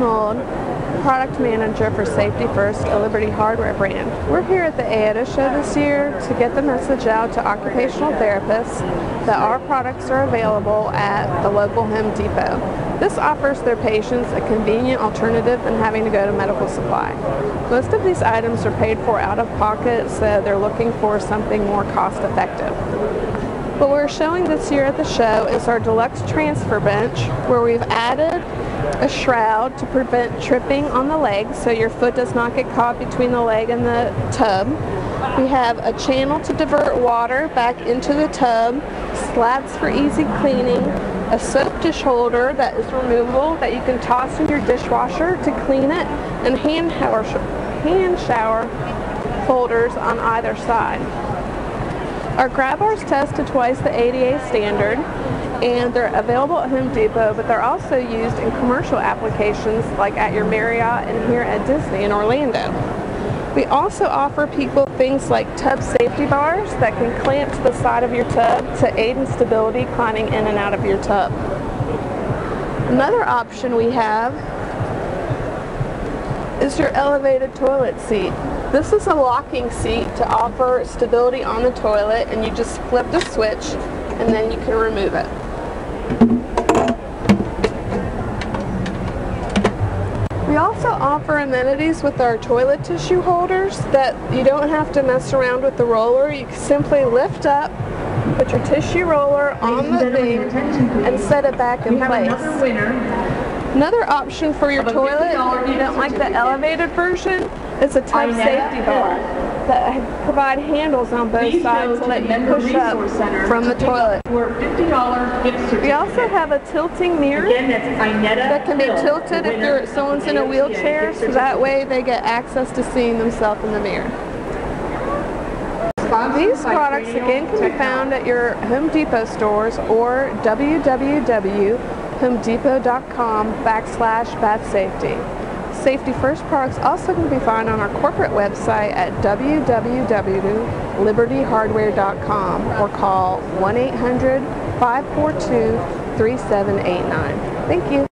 Mould, product manager for Safety First, a Liberty Hardware brand. We're here at the AOTA show this year to get the message out to occupational therapists that our products are available at the local Home Depot. This offers their patients a convenient alternative in having to go to medical supply. Most of these items are paid for out of pocket, so they're looking for something more cost effective. What we're showing this year at the show is our deluxe transfer bench, where we've added a shroud to prevent tripping on the legs so your foot does not get caught between the leg and the tub. We have a channel to divert water back into the tub, slats for easy cleaning, a soap dish holder that is removable that you can toss in your dishwasher to clean it, and hand shower holders on either side. Our grab bars test to twice the ADA standard, and they're available at Home Depot, but they're also used in commercial applications like at your Marriott and here at Disney in Orlando. We also offer people things like tub safety bars that can clamp to the side of your tub to aid in stability climbing in and out of your tub. Another option we have is your elevated toilet seat. This is a locking seat to offer stability on the toilet, and you just flip the switch and then you can remove it. We also offer amenities with our toilet tissue holders that you don't have to mess around with the roller. You can simply lift up, put your tissue roller on the thing, and set it back in place. Another option for your toilet, if you don't like the elevated version, is a tub safety bar that provide handles on both sides to let you push up from the toilet. We also have a tilting mirror that can be tilted if someone's in a wheelchair, so that way they get access to seeing themselves in the mirror. These products again can be found at your Home Depot stores or www.homedepot.com/badsafety. Safety First products also can be found on our corporate website at www.libertyhardware.com or call 1-800-542-3789. Thank you.